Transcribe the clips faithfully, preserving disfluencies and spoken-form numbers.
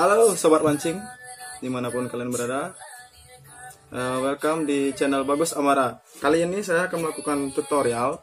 Halo sobat mancing dimanapun kalian berada, uh, welcome di channel Bagus Ambara. Kali ini saya akan melakukan tutorial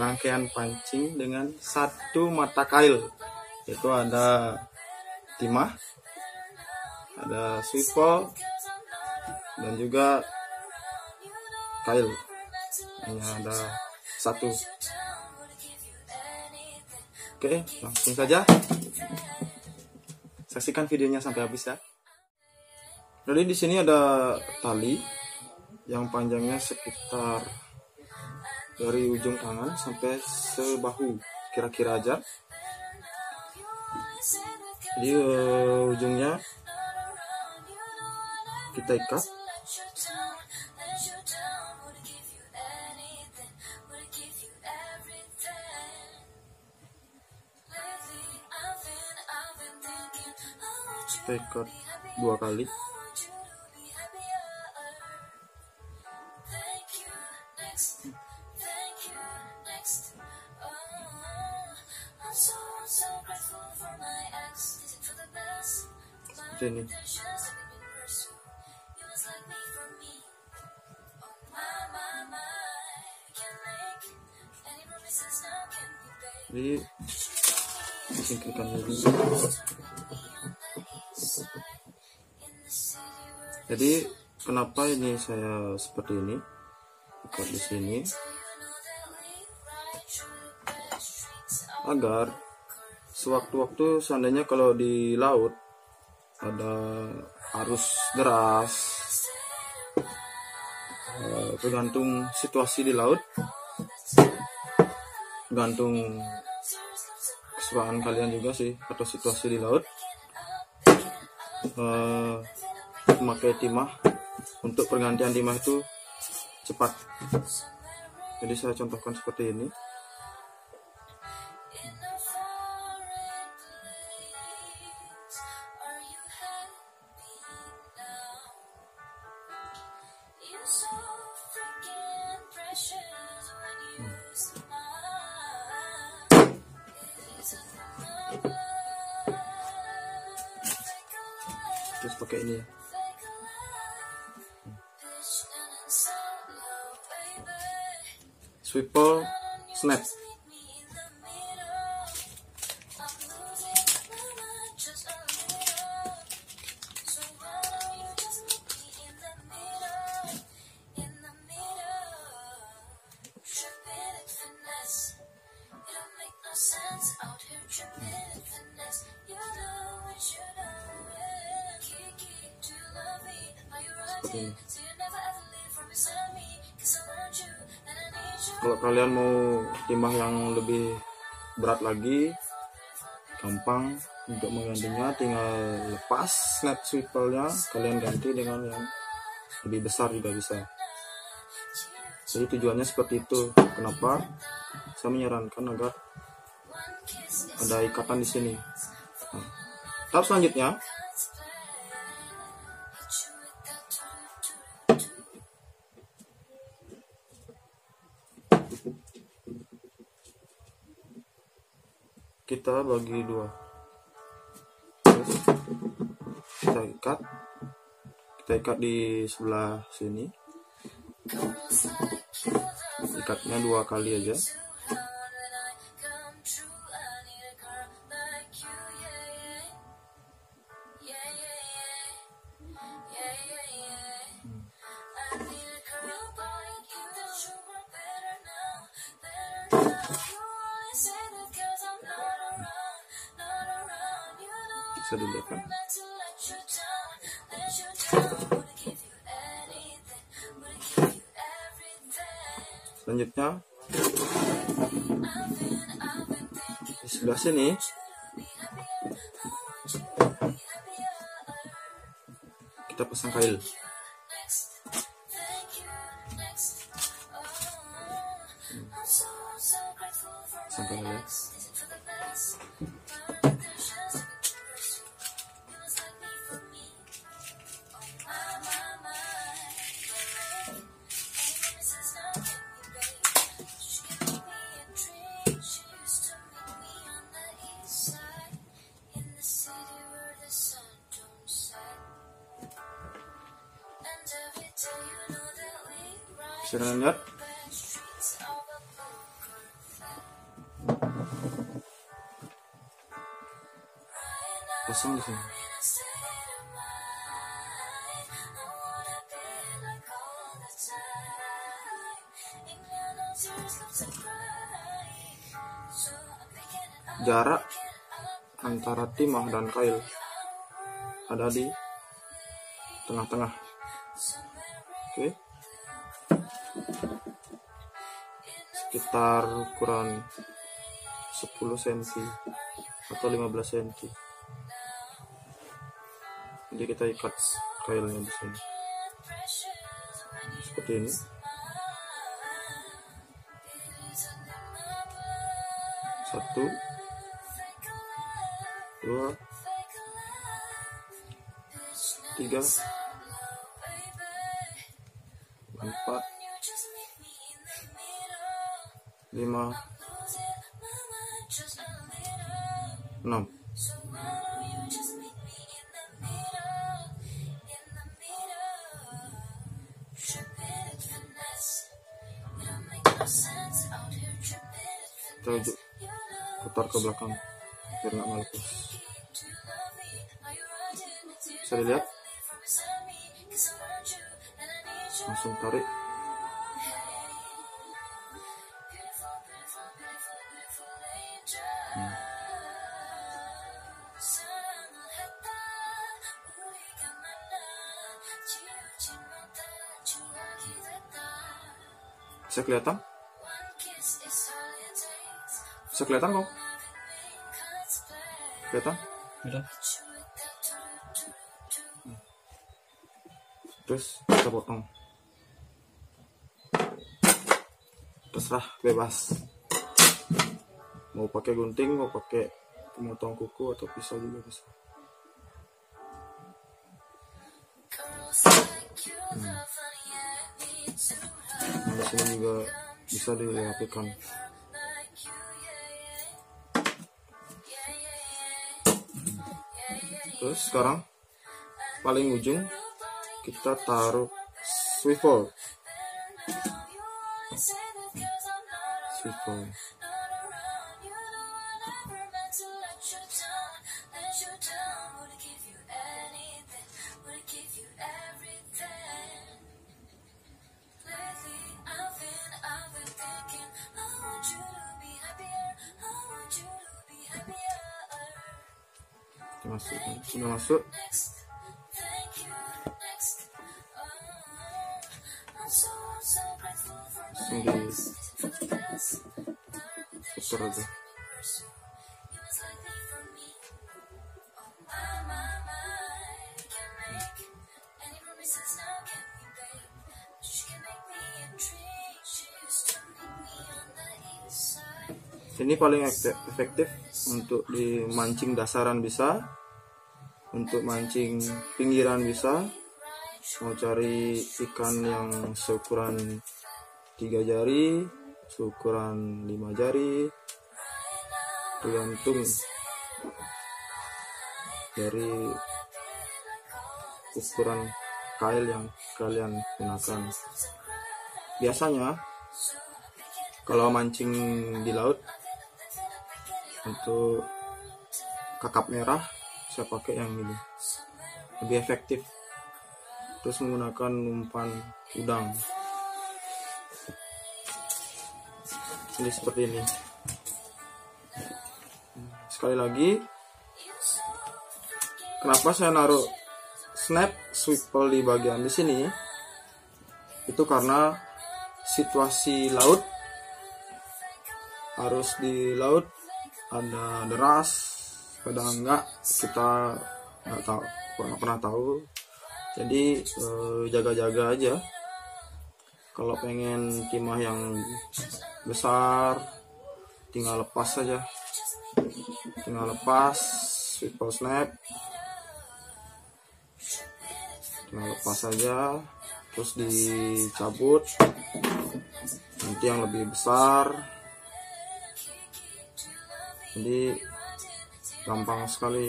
rangkaian pancing dengan satu mata kail, yaitu ada timah, ada swivel, dan juga kail. Hanya ada satu. Oke, langsung saja saksikan videonya sampai habis ya. Jadi di sini ada tali yang panjangnya sekitar dari ujung tangan sampai sebahu, kira-kira aja. Jadi uh, ujungnya kita ikat. Kita ikat dua kali. Seperti ini. Jadi disingkirkan dulu. Jadi kenapa ini saya seperti ini? Ikat di sini agar sewaktu-waktu seandainya kalau di laut ada arus deras, tergantung situasi di laut, tergantung kesukaan kalian juga sih atau situasi di laut. Uh, memakai timah untuk pergantian timah itu cepat. Jadi saya contohkan seperti ini. Terus pakai ini ya. Swivel snap. Seperti ini. Kalau kalian mau timah yang lebih berat lagi, gampang untuk menggantinya, tinggal lepas snap swivelnya, kalian ganti dengan yang lebih besar juga bisa. Jadi tujuannya seperti itu. Kenapa saya menyarankan agar ada ikatan di sini. Nah, tahap selanjutnya kita bagi dua, terus kita ikat kita ikat di sebelah sini, ikatnya dua kali aja. Bisa dilihat kan? Selanjutnya di sebelah sini kita pasang kail. Pasang kail ya. Sudah lengkap. Kosong di sini. Jarak antara timah dan kail ada di tengah-tengah. Oke. Sekitar ukuran sepuluh sentimeter atau lima belas sentimeter. Jadi kita ikat kailnya di sini. Seperti ini. Satu, dua, tiga, empat, lima, enam. Kita ujuk putar ke belakang biar nggak melepas. Bisa dilihat, langsung tarik. hmm. Bisa kelihatan? Bisa kelihatan kok? Kelihatan? Kelihatan. Terus kita potong. Terserah, bebas. Mau pakai gunting, mau pakai pemotong kuku atau pisau juga bisa. Hmm. Nah, di sini juga bisa dilapikan. Terus sekarang paling ujung kita taruh swivel. Swivel. Masuk, sudah masuk. Sendiri putar aja. Ini paling efektif untuk di mancing dasaran bisa, untuk mancing pinggiran bisa, mau cari ikan yang seukuran tiga jari, seukuran lima jari, tergantung dari ukuran kail yang kalian gunakan. Biasanya kalau mancing di laut untuk kakap merah saya pakai yang ini, lebih efektif. Terus menggunakan umpan udang ini seperti ini. Sekali lagi, kenapa saya naruh snap swivel di bagian di sini, itu karena situasi laut, harus di laut. Ada deras, kadang enggak, kita nggak tahu, nggak pernah tahu. Jadi jaga-jaga eh, aja. Kalau pengen timah yang besar, tinggal lepas saja. Tinggal lepas, swivel snap, tinggal lepas saja, terus dicabut. Nanti yang lebih besar. Jadi gampang sekali,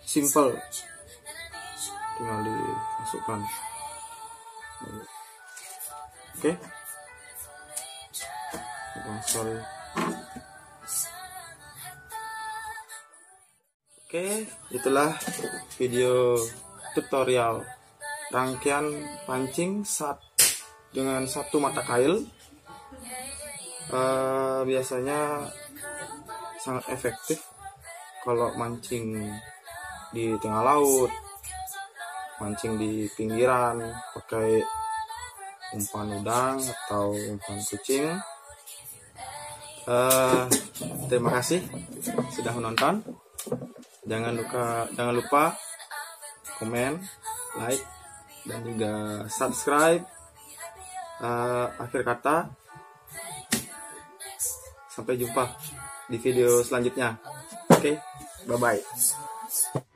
simple, tinggal dimasukkan. Okay? I'm sorry. Oke, itulah video tutorial rangkaian pancing saat dengan satu mata kail. Uh, biasanya sangat efektif kalau mancing di tengah laut, mancing di pinggiran pakai umpan udang atau umpan kucing. Uh, terima kasih sudah menonton. Jangan lupa, jangan lupa komen, like, dan juga subscribe. Uh, akhir kata, sampai jumpa di video selanjutnya. Oke, okay, bye-bye.